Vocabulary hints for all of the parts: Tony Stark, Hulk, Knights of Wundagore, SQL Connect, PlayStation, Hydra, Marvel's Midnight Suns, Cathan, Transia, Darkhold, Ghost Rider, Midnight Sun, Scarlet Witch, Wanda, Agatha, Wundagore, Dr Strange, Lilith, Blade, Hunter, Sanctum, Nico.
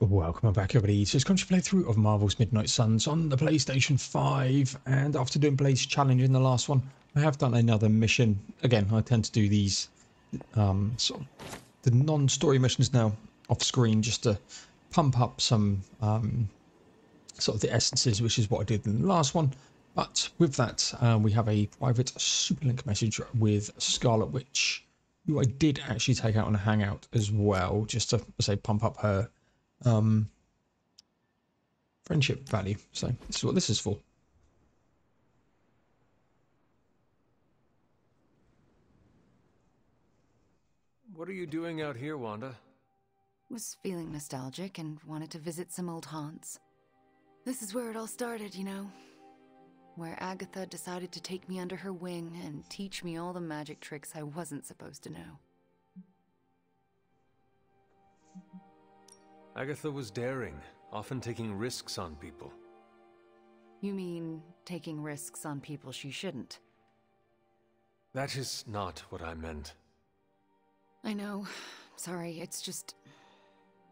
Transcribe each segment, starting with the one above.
Welcome back, everybody. It's just playthrough of Marvel's Midnight Suns on the PlayStation 5. And after doing Blade's challenge in the last one, I have done another mission. Again, I tend to do these sort of the non-story missions now off screen just to pump up some sort of the essences, which is what I did in the last one. But with that, we have a private superlink message with Scarlet Witch, who I did actually take out on a hangout as well, just to say pump up her friendship value. So this is what this is for. What are you doing out here, Wanda? Was feeling nostalgic and wanted to visit some old haunts. This is where it all started, you know, where Agatha decided to take me under her wing and teach me all the magic tricks I wasn't supposed to know. Agatha was daring, often taking risks on people. You mean taking risks on people she shouldn't? That is not what I meant. I know. Sorry, it's just...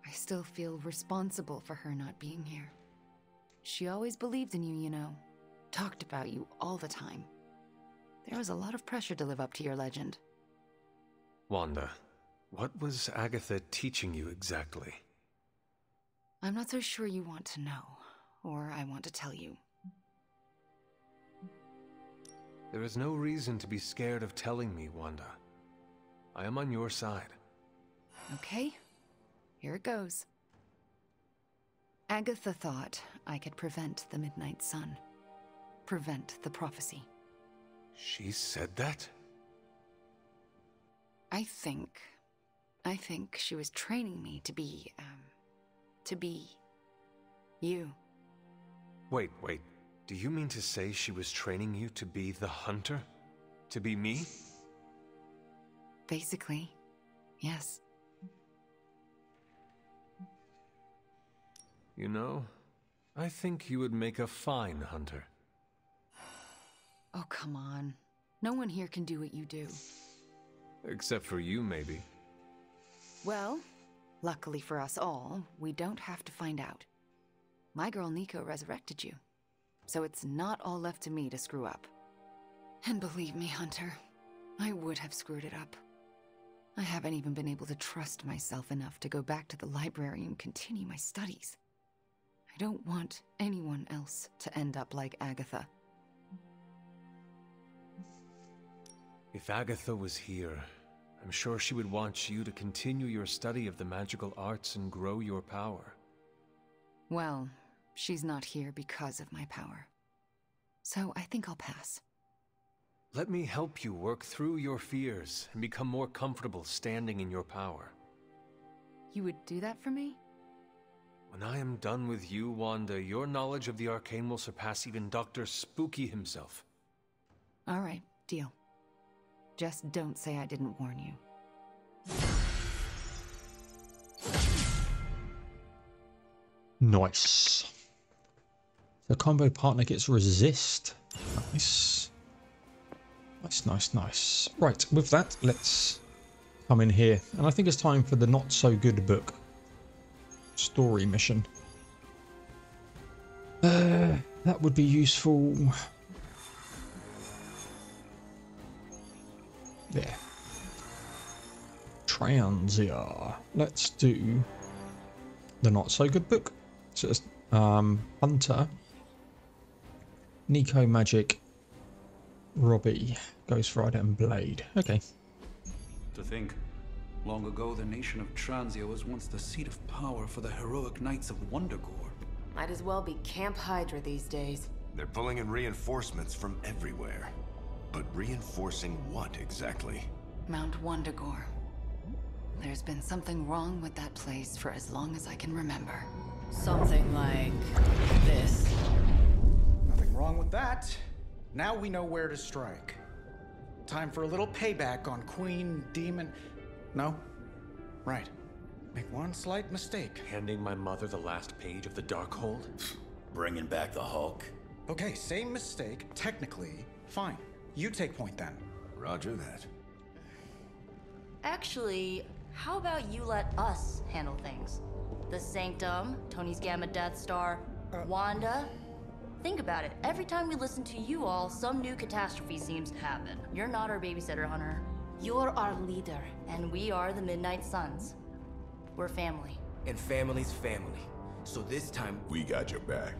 I still feel responsible for her not being here. She always believed in you, you know. Talked about you all the time. There was a lot of pressure to live up to your legend. Wanda, what was Agatha teaching you exactly? I'm not so sure you want to know, or I want to tell you. There is no reason to be scared of telling me, Wanda. I am on your side. Okay, here it goes. Agatha thought I could prevent the Midnight Sun, prevent the prophecy. She said that? I think she was training me to be, to be you. Wait. Do you mean to say she was training you to be the Hunter? To be me? Basically, yes. You know, I think you would make a fine Hunter. Oh, come on. No one here can do what you do. Except for you, maybe. Well... luckily for us all, we don't have to find out. My girl Nico resurrected you, so it's not all left to me to screw up. And believe me, Hunter, I would have screwed it up. I haven't even been able to trust myself enough to go back to the library and continue my studies. I don't want anyone else to end up like Agatha. If Agatha was here, I'm sure she would want you to continue your study of the magical arts and grow your power. Well, she's not here because of my power. So I think I'll pass. Let me help you work through your fears and become more comfortable standing in your power. You would do that for me? When I am done with you, Wanda, your knowledge of the arcane will surpass even Dr. Spooky himself. All right, deal. Just don't say I didn't warn you. Nice. The combo partner gets resist. Nice. Nice. Right, with that, let's come in here. And I think it's time for the not so good book story mission. That would be useful. There. Transia. Let's do the not so good book. So it's Hunter, Nico Magic, Robbie, Ghost Rider and Blade. Okay. To think, long ago the nation of Transia was once the seat of power for the heroic Knights of Wundagore. Might as well be Camp Hydra these days. They're pulling in reinforcements from everywhere. But reinforcing what exactly? Mount Wundagore. There's been something wrong with that place for as long as I can remember. Something like this. Nothing wrong with that. Now we know where to strike. Time for a little payback on Queen, Demon... No? Right. Make one slight mistake. Handing my mother the last page of the Darkhold? Bringing back the Hulk. Okay, same mistake, technically. Fine. You take point, then. Roger that. Actually, How about you let us handle things? The Sanctum, Tony's Gamma Death Star, Wanda. Think about it. Every time we listen to you all, some new catastrophe seems to happen. You're not our babysitter, Hunter. You're our leader. And we are the Midnight Suns. We're family. And family's family. So this time, we got your back.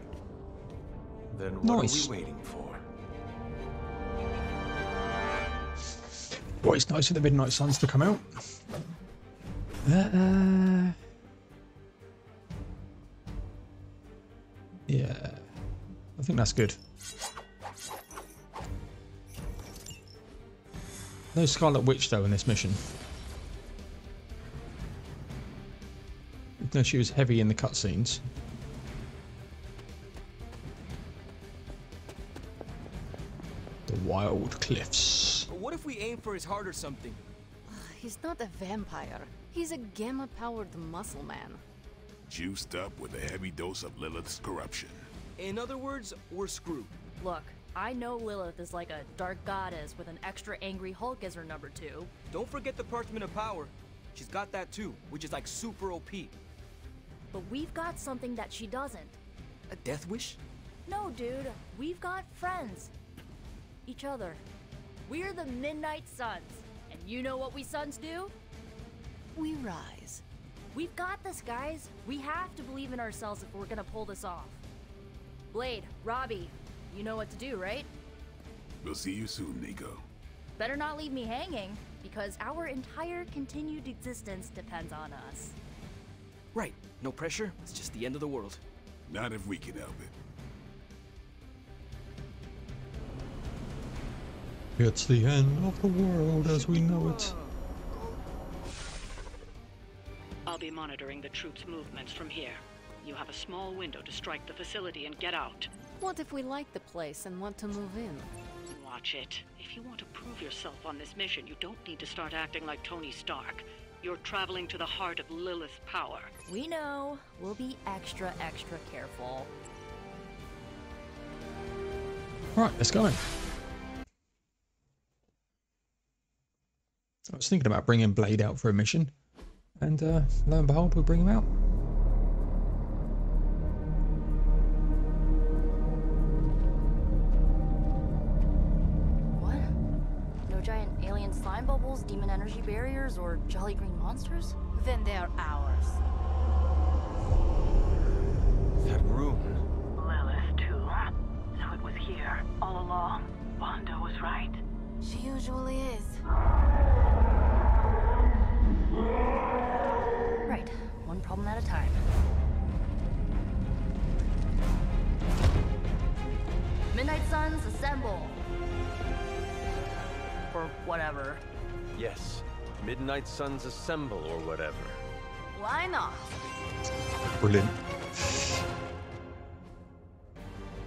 Then what are we waiting for? Boy, it's nice for the Midnight Suns to come out. Yeah, I think that's good. No Scarlet Witch though in this mission. No, she was heavy in the cutscenes. The wild cliffs. What if we aim for his heart or something? He's not a vampire. He's a gamma-powered muscle man. Juiced up with a heavy dose of Lilith's corruption. In other words, we're screwed. Look, I know Lilith is like a dark goddess with an extra angry Hulk as her #2. Don't forget the Parchment of Power. She's got that too, which is like super OP. But we've got something that she doesn't. A death wish? No, dude. We've got friends. Each other. We're the Midnight Suns. And you know what we Suns do? We rise. We've got this, guys. We have to believe in ourselves if we're gonna pull this off. Blade, Robbie, you know what to do, right? We'll see you soon, Nico. Better not leave me hanging, because our entire continued existence depends on us. Right. No pressure. It's just the end of the world. Not if we can help it. It's the end of the world as we know it. I'll be monitoring the troops' movements from here. You have a small window to strike the facility and get out. What if we like the place and want to move in? Watch it. If you want to prove yourself on this mission, you don't need to start acting like Tony Stark. You're traveling to the heart of Lilith's power. We know. We'll be extra, extra careful. Alright, let's go in. I was thinking about bringing Blade out for a mission. And lo and behold, we'll bring him out. What? No giant alien slime bubbles, demon energy barriers, or jolly green monsters? Then they're ours. That room. Lilith, too. So it was here all along. Wanda was right. She usually is. One problem at a time. Midnight Suns, assemble! Or whatever. Yes. Midnight Suns, assemble, or whatever. Why not? Brilliant.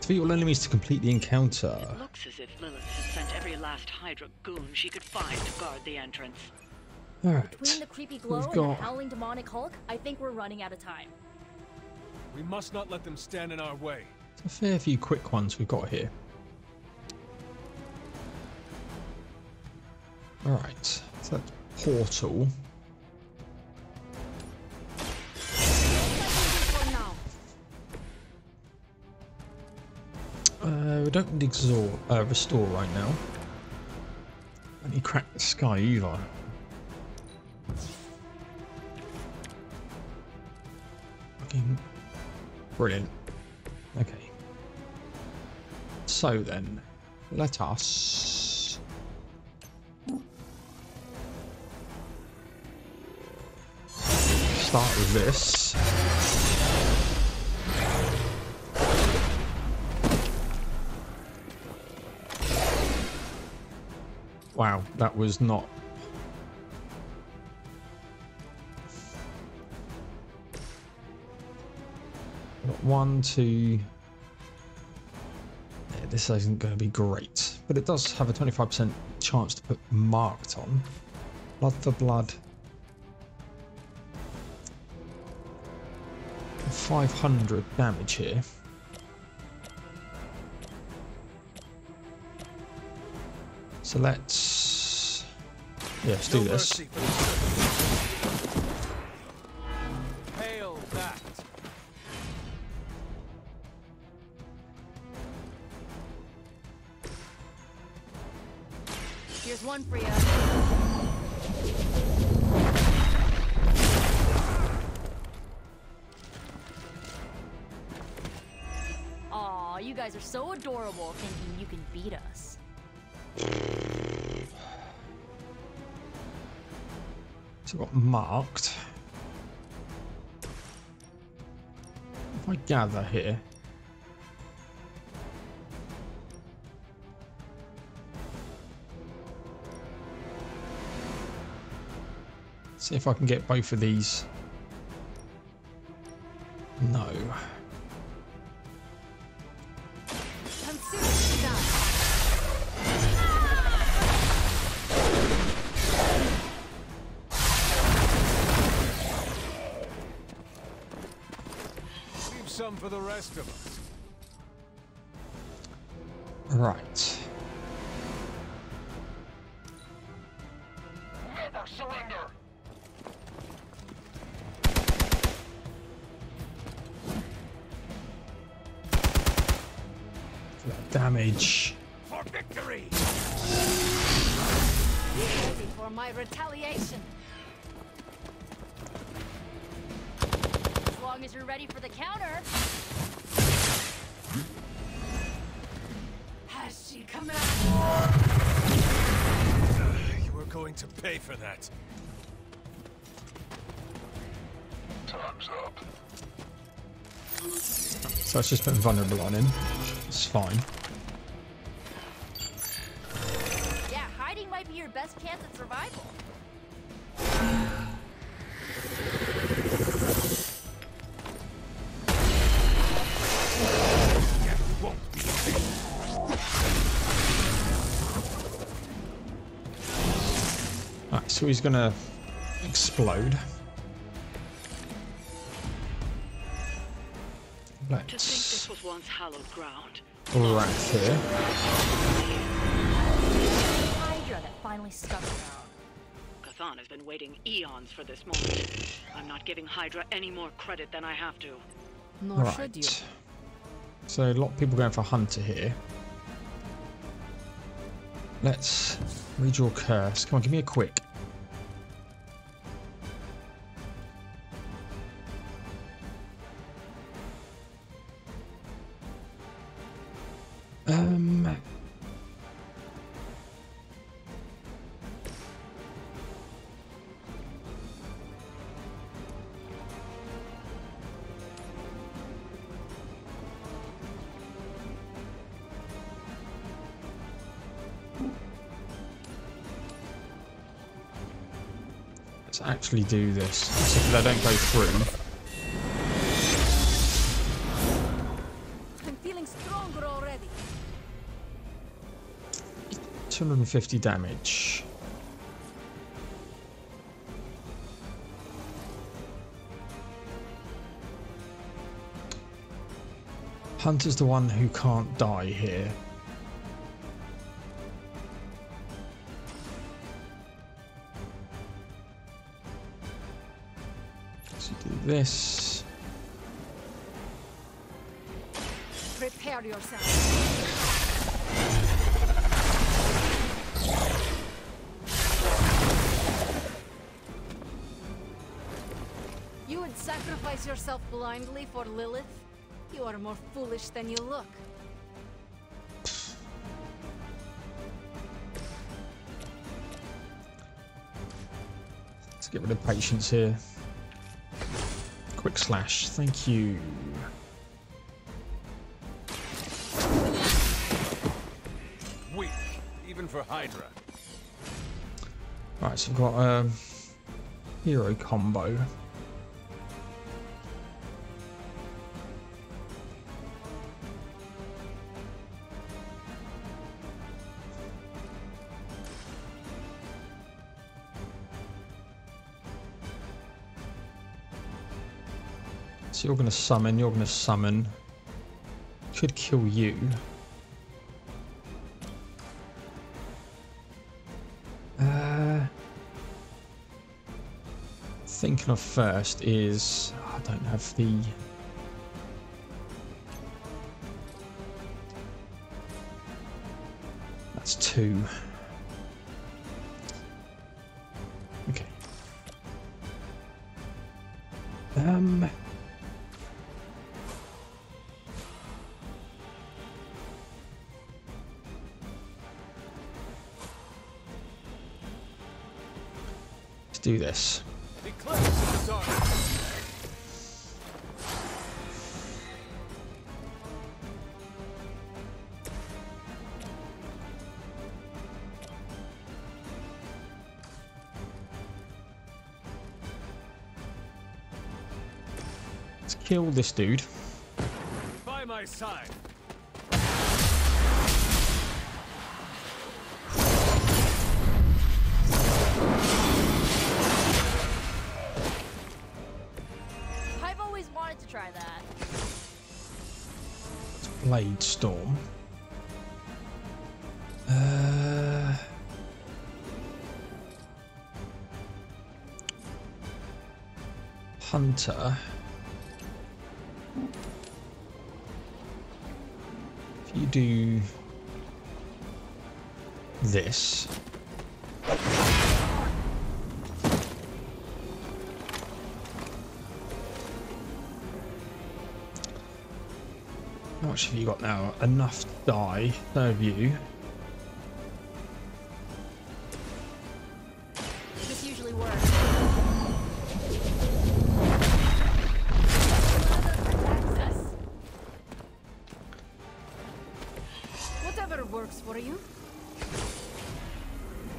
Defeat all enemies to complete the encounter. It looks as if Lilith has sent every last Hydra goon she could find to guard the entrance. All right. Between the creepy glow and the howling demonic Hulk, I think we're running out of time. We must not let them stand in our way. It's a fair few quick ones we've got here. All right, so that portal. We don't need restore right now. Let me crack the sky either. Brilliant. Okay. So then, let us start with this. Wow, that was not. One, two. Yeah, this isn't going to be great, but it does have a 25% chance to put marked on. Blood for blood. 500 damage here. So let's do this. Here's one for you. Aw, you guys are so adorable thinking you can beat us. So I got marked. If I gather here. See if I can get both of these. No. Leave some for the rest of us. Right. Never surrender. Damage. For victory. For my retaliation. As long as you're ready for the counter. Has she come out? You are going to pay for that. Time's up. So it's just been vulnerable on him. It's fine. Best chance at survival. Alright, so he's gonna explode. Let's to think this was once hallowed ground. Right here. That finally stuck around. Cathan has been waiting eons for this moment. I'm not giving Hydra any more credit than I have to. Nor should you. So a lot of people going for Hunter here. Let's read your curse. Come on, give me a quick. Let's actually do this, so that I don't go through. I'm feeling stronger already. 250 damage. Hunter's the one who can't die here. This. Prepare yourself. You would sacrifice yourself blindly for Lilith? You are more foolish than you look. Let's get rid of patience here. Quick slash, thank you. Weak, even for Hydra. Right, so I've got a hero combo. So you're going to summon, you're going to summon. Could kill you. Thinking of first is... I don't have the... That's two. Let's do this. Kill this dude. By my side. I've always wanted to try that. It's Blade Storm. Hunter. You do this. How much have you got now? Enough die. No view. This usually works.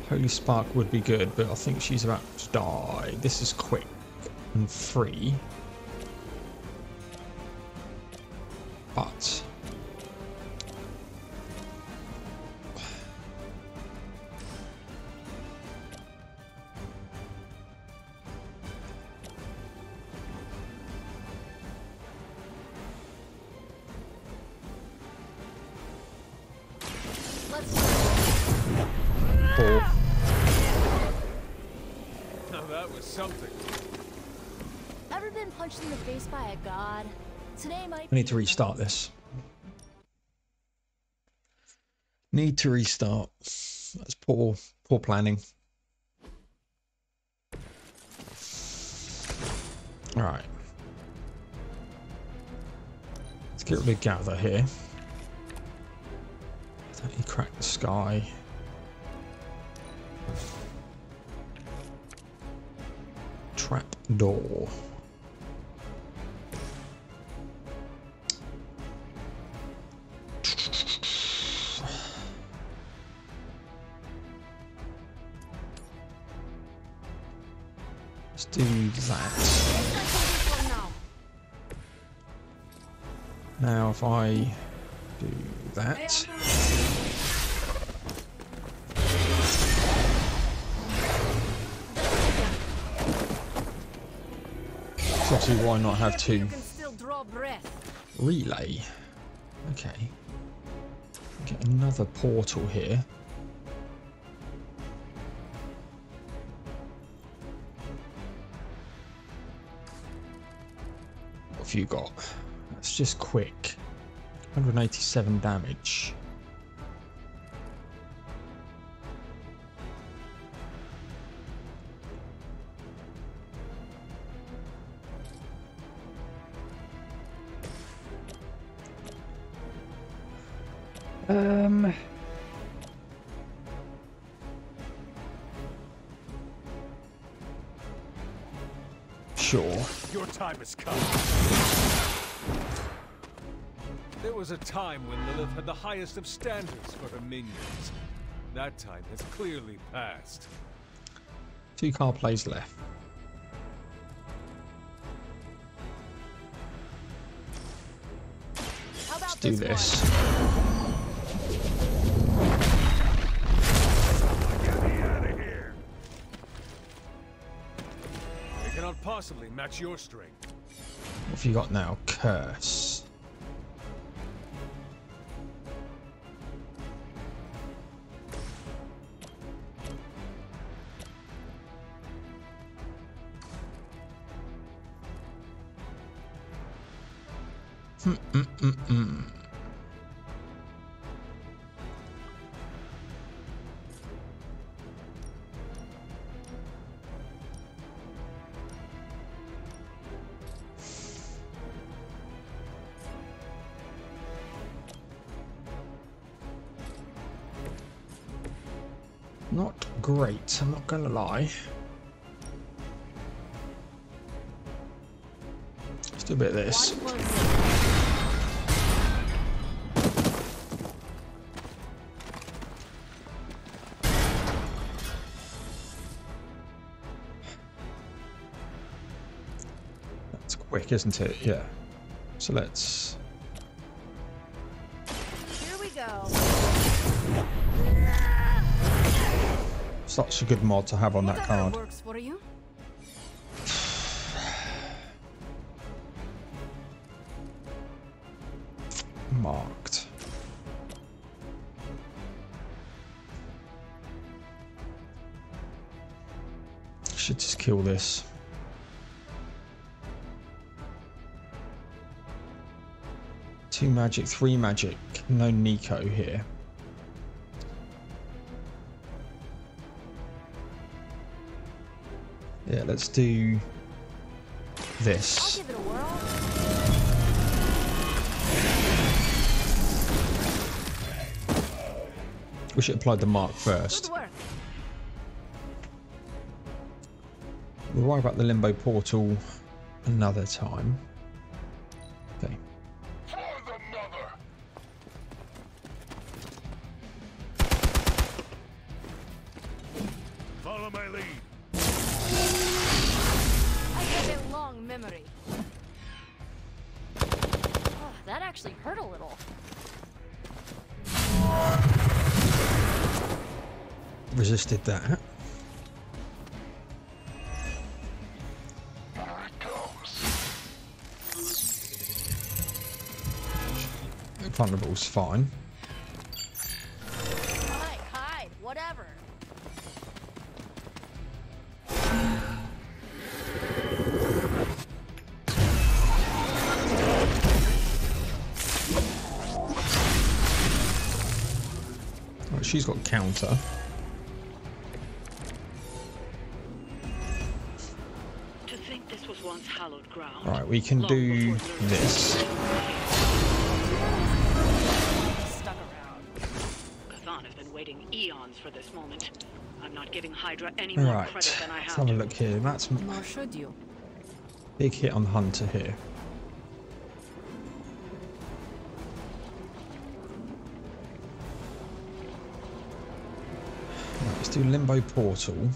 Holy Spark would be good, but I think she's about to die. This is quick and free. But I need to restart this. Need to restart. That's poor planning. All right. Let's get rid of Gather here. Don't need to crack the sky. Trap door. Do that. Now if I do that, obviously why not have two relay. Okay, get another portal here. You got, that's just quick, 187 damage. Sure. Your time has come. There was a time when Lilith had the highest of standards for her minions. That time has clearly passed. Two card plays left. Let's do this. Get me out of here. They cannot possibly match your strength. What have you got now? Curse. Not great, I'm not gonna lie. Let's do a bit of this. That's quick, isn't it? Yeah. So let's... Here we go. Such a good mod to have on that card. Works for you? Marked. Should just kill this. Two magic, three magic. No Nico here. Yeah, let's do this. I'll give it a whirl. We should apply the mark first. We'll worry about the limbo portal another time. Okay. Follow my lead. Memory. Oh, that actually hurt a little. Resisted that. There it goes. Vulnerable's fine. Hide, whatever. She's got counter. To think this was once hallowed ground. All right, we can do this. Stuck around. Cathan has been waiting eons for this moment. I'm not giving Hydra any more credit than I have. Let's have a look here. That's big hit on Hunter here. Let's do limbo portal.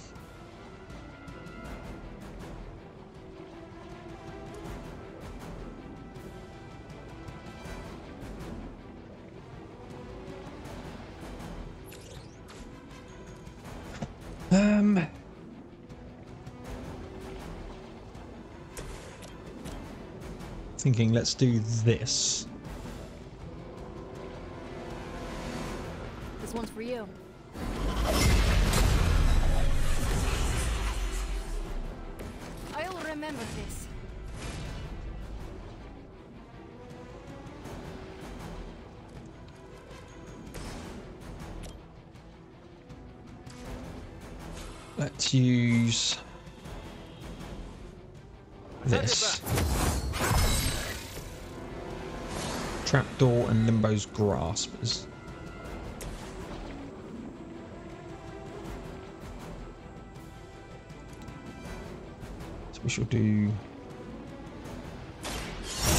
Thinking let's do this. This one's for you. Remember this. Let's use this. Trapdoor and Limbo's Graspers. We shall do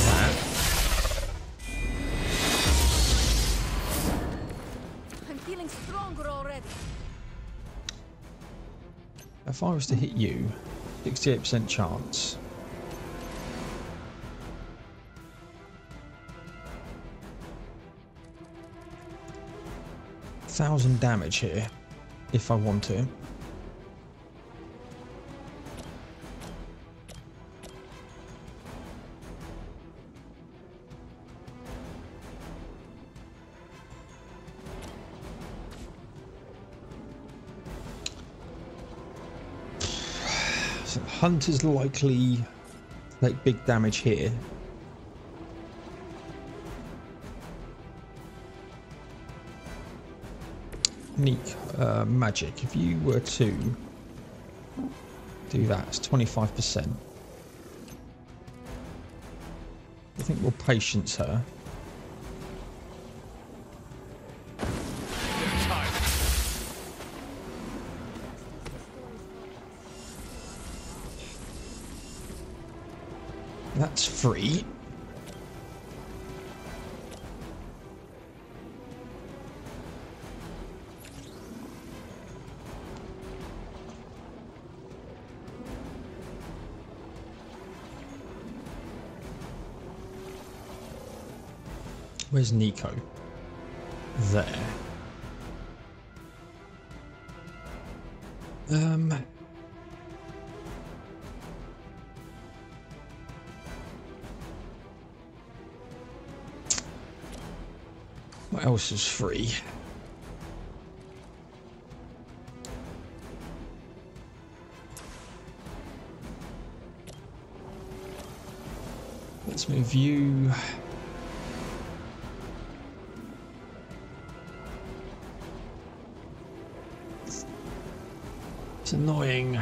that. I'm feeling stronger already. If I was to hit you, 68% chance. A 1000 damage here, if I want to. Hunter's likely to take big damage here. Neat magic. If you were to do that, it's 25%. I think we'll patience her. that's free. Where's Nico? There. What else is free? Let's move you. It's annoying.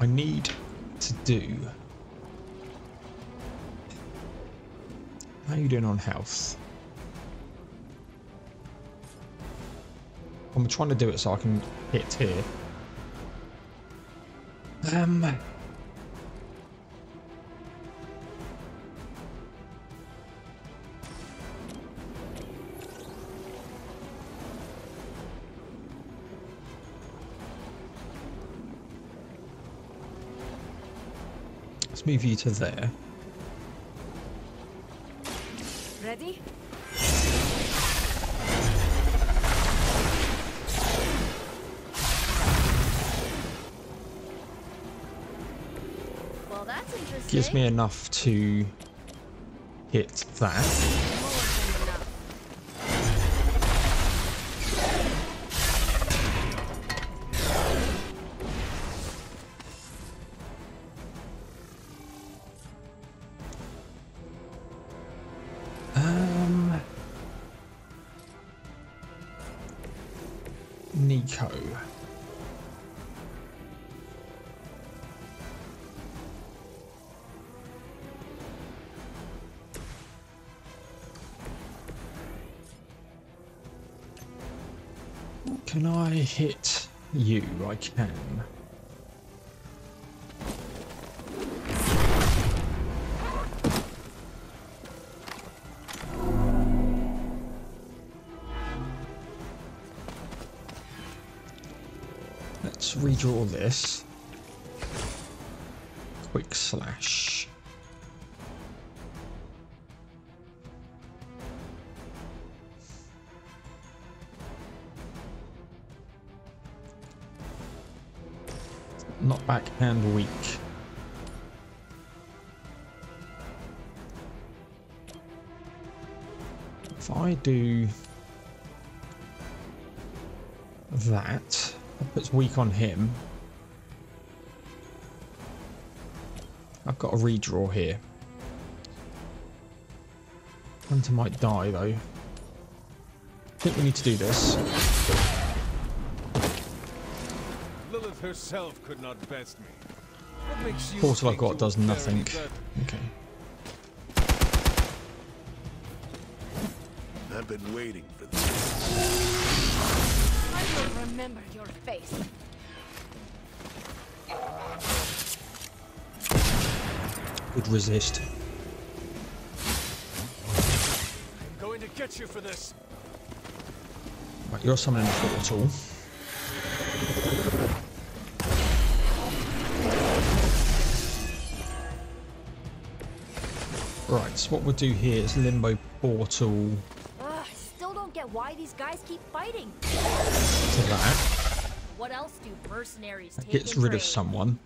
I need to do. How are you doing on health? I'm trying to do it so I can hit here. Let's move you to there. Ready? Well, that's interesting. Gives me enough to hit that. Can I hit you? I can. Let's redraw this. Quick slash. Back and weak. If I do that, that puts weak on him. I've got a redraw here. Hunter might die though. I think we need to do this. Herself could not best me. What makes you portal I've got does nothing. Okay. I've been waiting for this. I will remember your face. Good resist. I'm going to get you for this. Right, you're summoning the portal. Right, so what we'll do here is limbo portal. I still don't get why these guys keep fighting. To that. What else do mercenaries take? Gets rid of someone.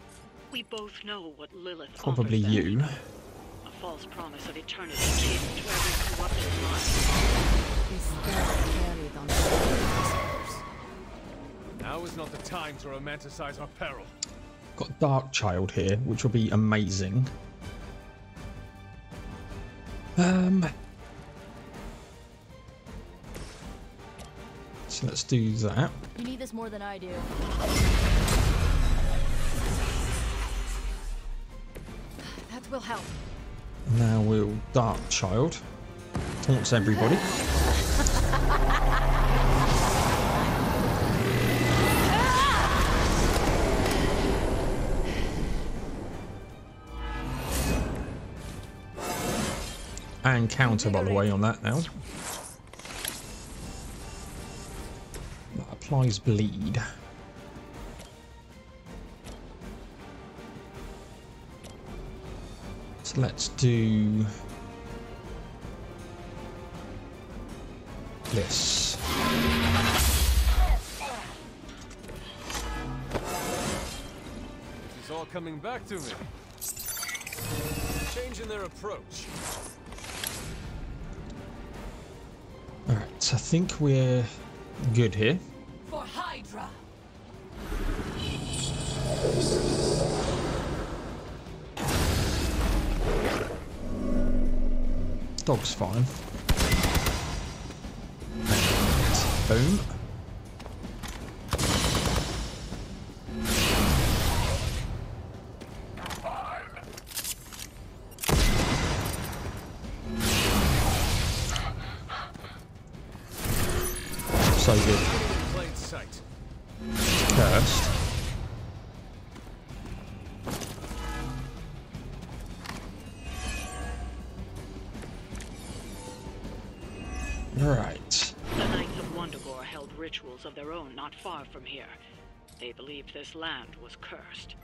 We both know what Lilith probably offers you. Them. A false promise of eternity came to every corrupted mind. Now is not the time to romanticize our peril. Got Dark Child here, which will be amazing. So let's do that. You need this more than I do. That will help. Now we'll Dark Child. Taunts everybody. and counter, by the way, on that now. That applies bleed. So let's do this. This is all coming back to me. Changing their approach. Alright, so I think we're good here. For Hydra. Dog's fine. Boom. So good. Cursed. Right. The Knights of Wundagore held rituals of their own not far from here. They believed this land was cursed.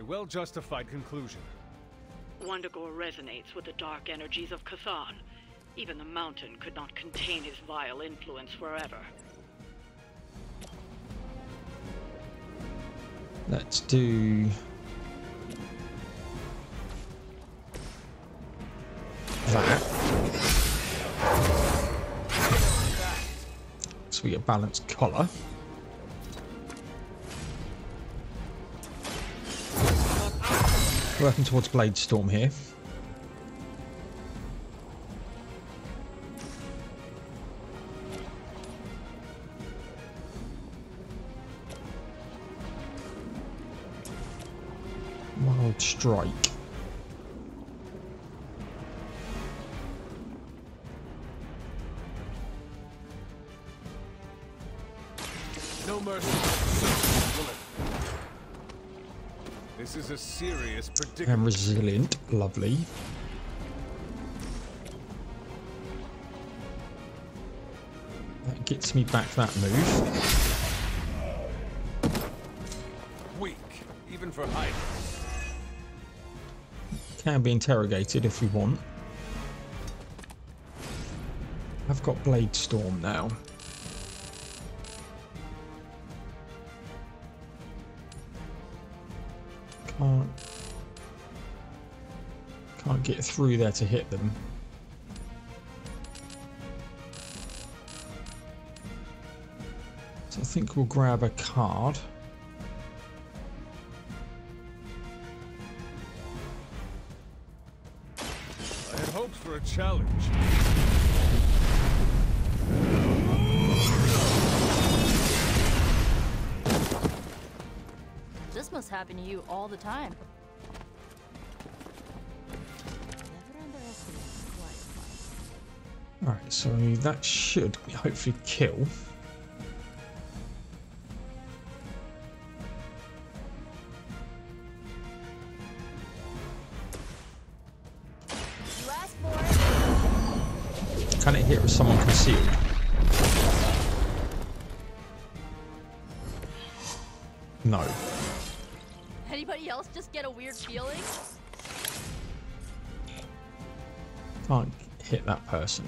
A well-justified conclusion. Wundagore resonates with the dark energies of Cathan. Even the mountain could not contain his vile influence forever. Let's do that. So we get balanced collar. Working towards Blade Storm here. Wild Strike. No mercy. This is a serious predicament. And resilient, lovely. That gets me back that move. Weak, even for height. Can be interrogated if we want. I've got Blade Storm now. Can't get through there to hit them. So I think we'll grab a card. I had hoped for a challenge. This must happen to you all the time. Alright, so that should hopefully kill. Can it hit with someone concealed? No. Anybody else just get a weird feeling? Can't hit that person.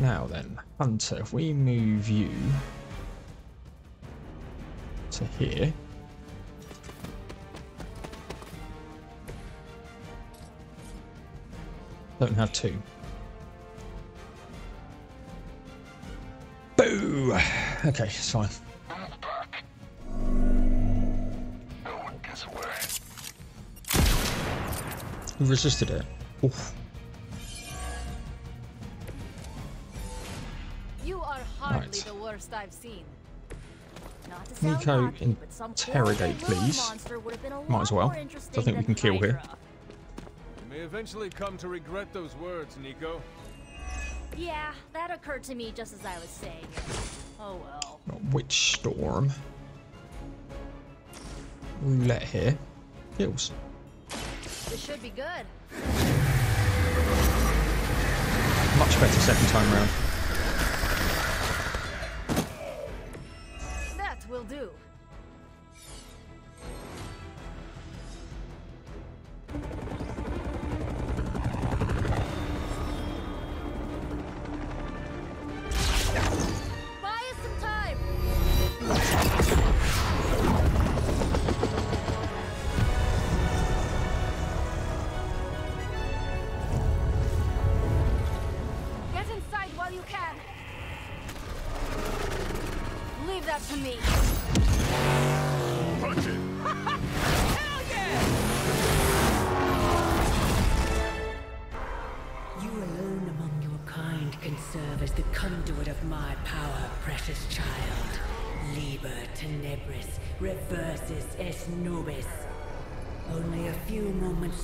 Now then, Hunter, if we move you to here, don't have two. Boo! Okay, it's fine. I'm back. No one gets away. We resisted it. Oof. You are hardly the worst I've seen. Nico, interrogate, please. Might as well. So I think we can kill here. You may eventually come to regret those words, Nico. Yeah, that occurred to me just as I was saying. Oh well. Witch Storm. Roulette here. Heals. This should be good. Much better second time round. That will do.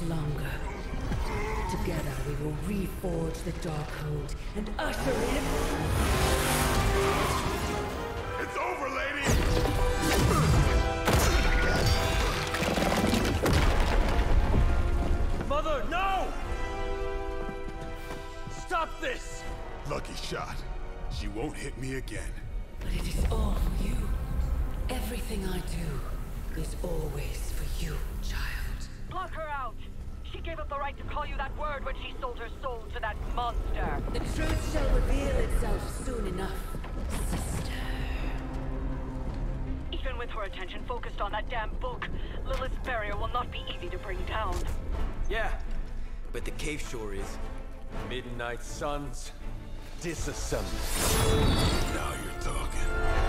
Longer. Together we will reforge the Darkhold and usher in. It's over, lady! Mother, no! Stop this! Lucky shot. She won't hit me again. But it is all for you. Everything I do is always for you, child. Lock her out! She gave up the right to call you that word when she sold her soul to that monster. The truth shall reveal itself soon enough, sister. Even with her attention focused on that damn book, Lilith's barrier will not be easy to bring down. Yeah, but the cave sure is. Midnight Suns, disassembled. Now you're talking.